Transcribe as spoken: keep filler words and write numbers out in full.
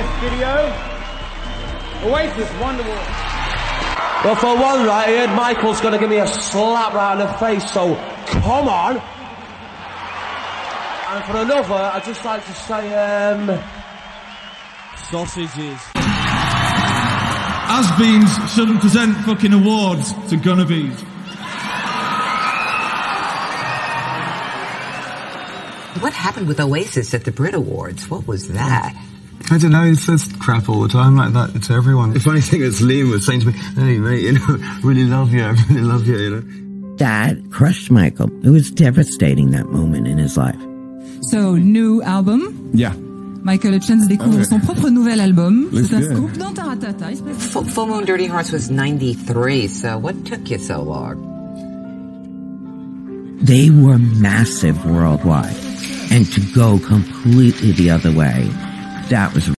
Best Video, Oasis, Wonderwall. Well, for one, right here, Michael's going to give me a slap right in the face, so come on. And for another, I'd just like to say, um... sausages. Asbeams shouldn't present fucking awards to Gunnabees. What happened with Oasis at the Brit Awards? What was that? I don't know, he says crap all the time like that to everyone. The funny thing is Liam was saying to me, hey mate, you know, really love you, I really love you, you know. That crushed Michael. It was devastating, that moment in his life. So, new album? Yeah. Michael Hutchence découvre son propre nouvel album. C'est un scoop dans Taratata. Full Moon Dirty Hearts was ninety-three, so what took you so long? They were massive worldwide, and to go completely the other way, that was